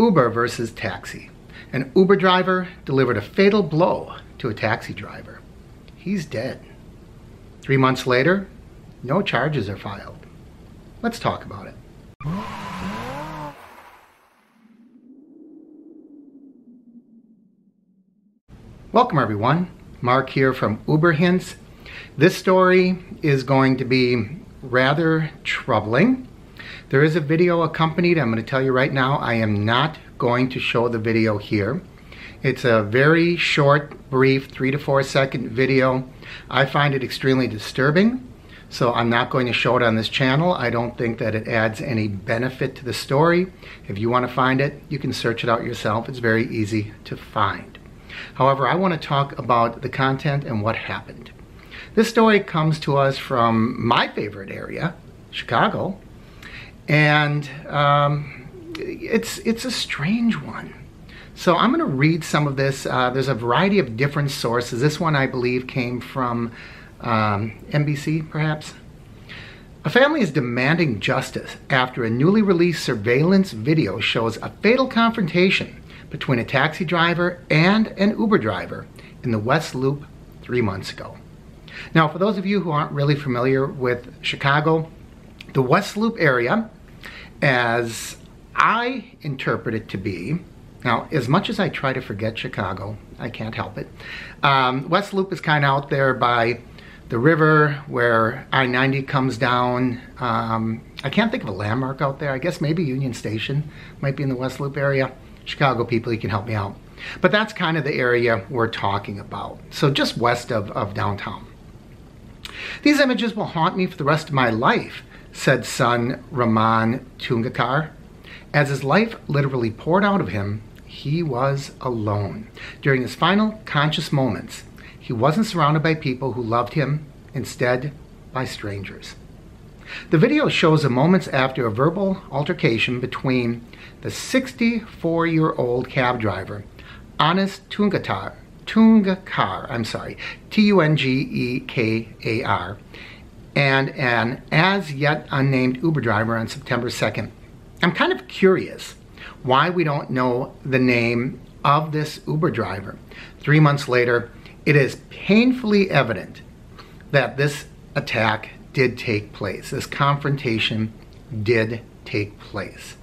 Uber versus taxi. An Uber driver delivered a fatal blow to a taxi driver. He's dead. 3 months later, no charges are filed. Let's talk about it. Welcome everyone. Mark here from Uber Hints. This story is going to be rather troubling. There is a video accompanied. I'm going to tell you right now, I am not going to show the video here. It's a very short, brief, 3 to 4 second video. I find it extremely disturbing, so I'm not going to show it on this channel. I don't think that it adds any benefit to the story. If you want to find it, you can search it out yourself. It's very easy to find. However, I want to talk about the content and what happened. This story comes to us from my favorite area, Chicago, and it's a strange one. So I'm going to read some of this. There's a variety of different sources. This one, I believe, came from NBC, perhaps. A family is demanding justice after a newly released surveillance video shows a fatal confrontation between a taxi driver and an Uber driver in the West Loop 3 months ago. Now, for those of you who aren't really familiar with Chicago, the West Loop area, as I interpret it to be, now, as much as I try to forget Chicago, I can't help it. West Loop is kind of out there by the river where I-90 comes down. I can't think of a landmark out there. I guess maybe Union Station might be in the West Loop area. Chicago people, you can help me out. But that's kind of the area we're talking about. So just west of downtown. These images will haunt me for the rest of my life, said son Rahman Tungekar. As his life literally poured out of him, he was alone. During his final conscious moments, he wasn't surrounded by people who loved him, instead by strangers. The video shows the moments after a verbal altercation between the 64-year-old cab driver, Anis Tungekar, I'm sorry, T-U-N-G-E-K-A-R, and an as-yet unnamed Uber driver on September 2nd. I'm kind of curious why we don't know the name of this Uber driver. 3 months later, it is painfully evident that this attack did take place. This confrontation did take place.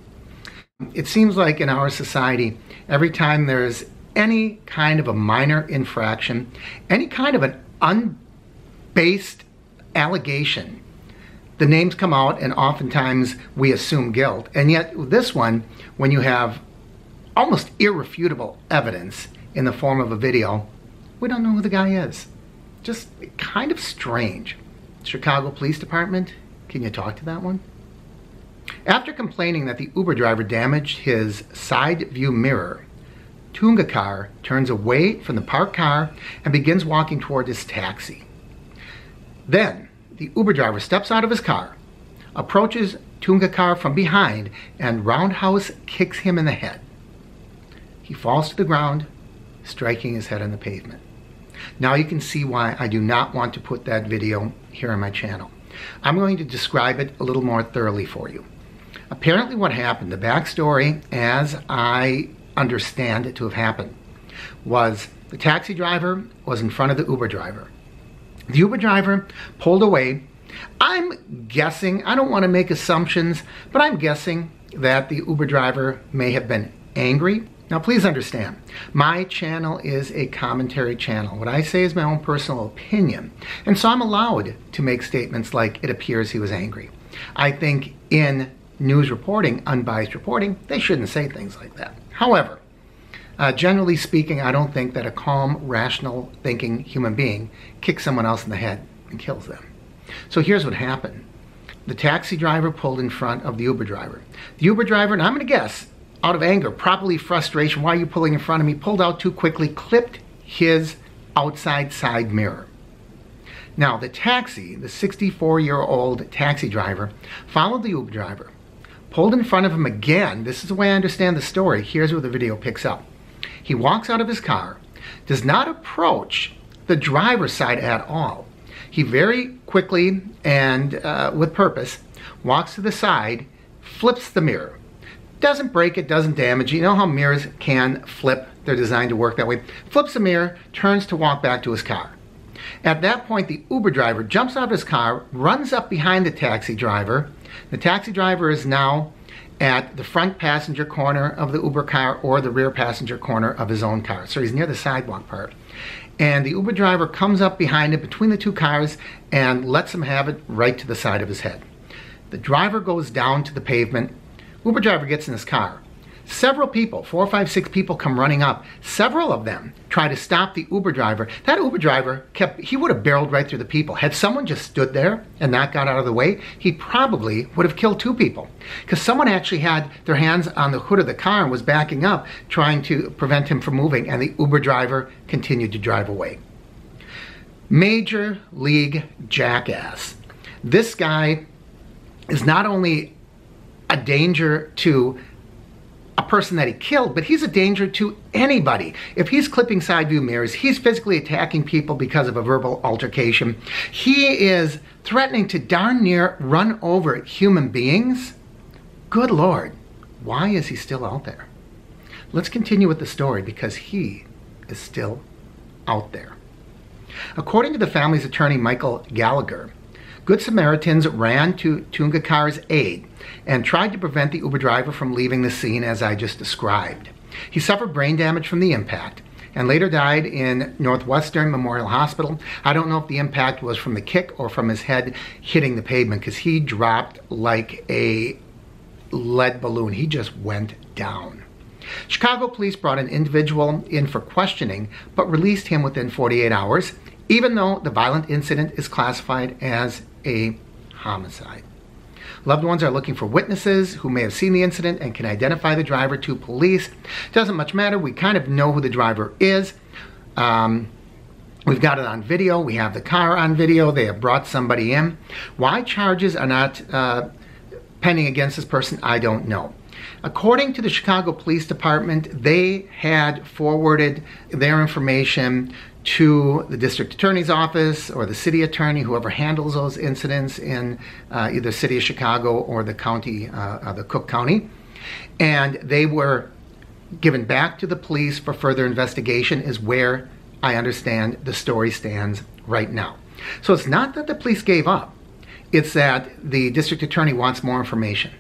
It seems like in our society, every time there's any kind of a minor infraction, any kind of an unbased allegation, the names come out and oftentimes we assume guilt. And yet this one, when you have almost irrefutable evidence in the form of a video, we don't know who the guy is. Just kind of strange. Chicago Police Department, can you talk to that one? After complaining that the Uber driver damaged his side view mirror, Tungekar turns away from the parked car and begins walking toward his taxi. Then, the Uber driver steps out of his car, approaches Tungekar from behind, and roundhouse kicks him in the head. He falls to the ground, striking his head on the pavement. Now you can see why I do not want to put that video here on my channel. I'm going to describe it a little more thoroughly for you. Apparently what happened, the backstory as I understand it to have happened, was the taxi driver was in front of the Uber driver. The Uber driver pulled away. I'm guessing, I don't want to make assumptions, but I'm guessing that the Uber driver may have been angry. Now please understand, my channel is a commentary channel. What I say is my own personal opinion. And so I'm allowed to make statements like, it appears he was angry. I think in news reporting, unbiased reporting, they shouldn't say things like that. However, generally speaking, I don't think that a calm, rational thinking human being kicks someone else in the head and kills them. So here's what happened. The taxi driver pulled in front of the Uber driver. The Uber driver, and I'm going to guess, out of anger, probably frustration, why are you pulling in front of me, pulled out too quickly, clipped his outside side mirror. Now the taxi, the 64-year-old taxi driver, followed the Uber driver, pulled in front of him again. This is the way I understand the story. Here's where the video picks up. He walks out of his car, does not approach the driver's side at all. He very quickly and with purpose walks to the side, flips the mirror. Doesn't break it, doesn't damage. You know how mirrors can flip? They're designed to work that way. Flips a mirror, turns to walk back to his car. At that point, the Uber driver jumps out of his car, runs up behind the taxi driver. The taxi driver is now at the front passenger corner of the Uber car or the rear passenger corner of his own car. So he's near the sidewalk part. And the Uber driver comes up behind him between the two cars and lets him have it right to the side of his head. The driver goes down to the pavement. Uber driver gets in his car. Several people, 4, 5, 6 people come running up. Several of them try to stop the Uber driver. That Uber driver he would have barreled right through the people. Had someone just stood there and not got out of the way, he probably would have killed 2 people. Because someone actually had their hands on the hood of the car and was backing up, trying to prevent him from moving, and the Uber driver continued to drive away. Major league jackass. This guy is not only a danger to a person that he killed, but he's a danger to anybody. If he's clipping side view mirrors, he's physically attacking people because of a verbal altercation. He is threatening to darn near run over human beings. Good Lord, why is he still out there? Let's continue with the story, because he is still out there. According to the family's attorney, Michael Gallagher, Good Samaritans ran to Tungekar's aid and tried to prevent the Uber driver from leaving the scene as I just described. He suffered brain damage from the impact and later died in Northwestern Memorial Hospital. I don't know if the impact was from the kick or from his head hitting the pavement, because he dropped like a lead balloon. He just went down. Chicago police brought an individual in for questioning but released him within 48 hours, even though the violent incident is classified as a homicide. Loved ones are looking for witnesses who may have seen the incident and can identify the driver to police. Doesn't much matter. We kind of know who the driver is. We've got it on video. We have the car on video. They have brought somebody in. Why charges are not pending against this person, I don't know. According to the Chicago Police Department, they had forwarded their information to the district attorney's office or the city attorney, whoever handles those incidents in either city of Chicago or the county, the Cook County. And they were given back to the police for further investigation, is where I understand the story stands right now. So it's not that the police gave up. It's that the district attorney wants more information.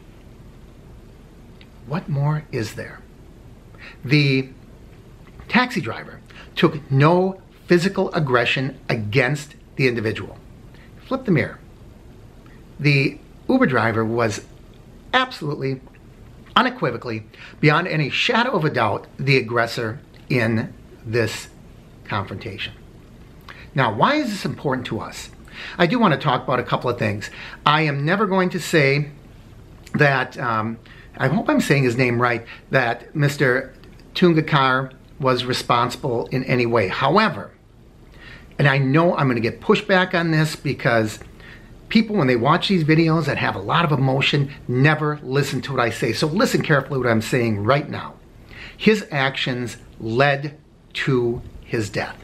What more is there? The taxi driver took no physical aggression against the individual. Flip the mirror. The Uber driver was absolutely, unequivocally, beyond any shadow of a doubt, the aggressor in this confrontation. Now, why is this important to us? I do want to talk about a couple of things. I am never going to say that, I hope I'm saying his name right, that Mr. Tungekar was responsible in any way. However, and I know I'm going to get pushback on this, because people, when they watch these videos that have a lot of emotion, never listen to what I say. So listen carefully what I'm saying right now. His actions led to his death.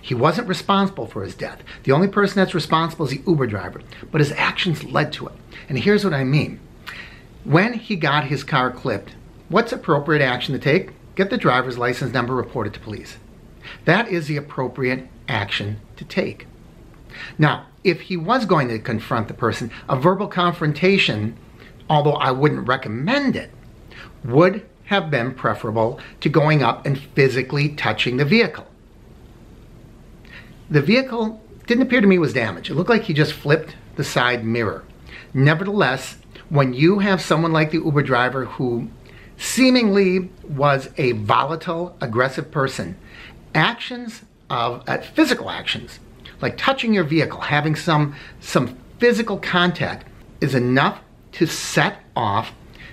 He wasn't responsible for his death. The only person that's responsible is the Uber driver, but his actions led to it. And here's what I mean. When he got his car clipped, what's appropriate action to take? Get the driver's license number, report it to police. That is the appropriate action to take. Now, if he was going to confront the person, a verbal confrontation, although I wouldn't recommend it, would have been preferable to going up and physically touching the vehicle. The vehicle didn't appear to me was damaged. It looked like he just flipped the side mirror. Nevertheless, when you have someone like the Uber driver, who seemingly was a volatile, aggressive person, actions of physical actions like touching your vehicle, having some physical contact, is enough to set off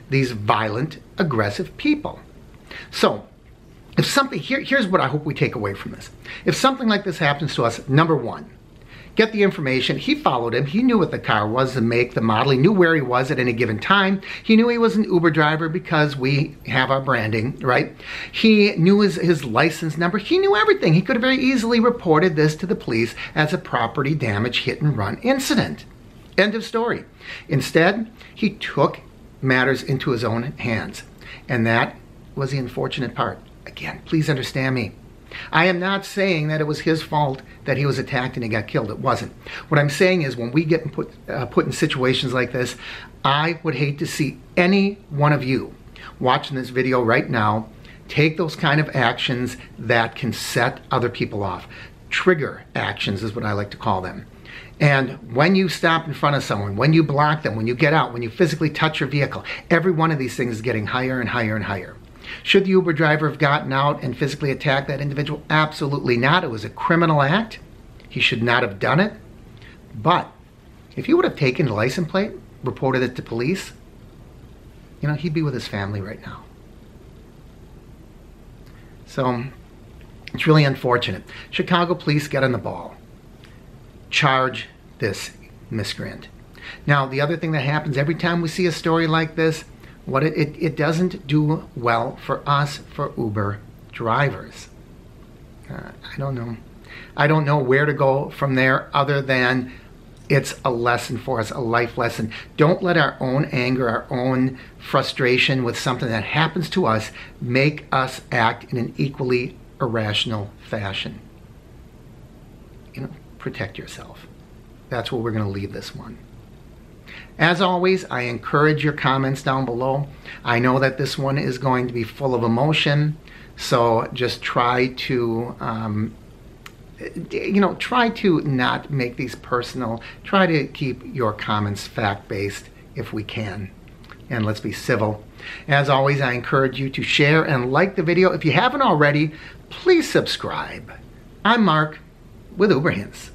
these violent, aggressive people. So if something, here's what I hope we take away from this. If something like this happens to us, number one, get the information. He followed him. He knew what the car was, the make, the model. He knew where he was at any given time. He knew he was an Uber driver, because we have our branding, right? He knew his license number. He knew everything. He could have very easily reported this to the police as a property damage hit and run incident. End of story. Instead, he took matters into his own hands. And that was the unfortunate part. Again, please understand me. I am not saying that it was his fault that he was attacked and he got killed. It wasn't. What I'm saying is when we get put in situations like this, I would hate to see any one of you watching this video right now take those kind of actions that can set other people off. Trigger actions is what I like to call them. And when you stop in front of someone, when you block them, when you get out, when you physically touch your vehicle, every one of these things is getting higher and higher and higher. Should the Uber driver have gotten out and physically attacked that individual? Absolutely not. It was a criminal act. He should not have done it. But if he would have taken the license plate, reported it to police, you know, he'd be with his family right now. So it's really unfortunate. Chicago police get on the ball. Charge this miscreant. Now, the other thing that happens every time we see a story like this, what it doesn't do well for us, for Uber drivers. I don't know. I don't know where to go from there other than it's a lesson for us, a life lesson. Don't let our own anger, our own frustration with something that happens to us make us act in an equally irrational fashion. You know, protect yourself. That's where we're going to leave this one. As always, I encourage your comments down below. I know that this one is going to be full of emotion, so just try to, try to not make these personal. Try to keep your comments fact-based if we can, and let's be civil. As always, I encourage you to share and like the video. If you haven't already, please subscribe. I'm Mark with Uber Hints.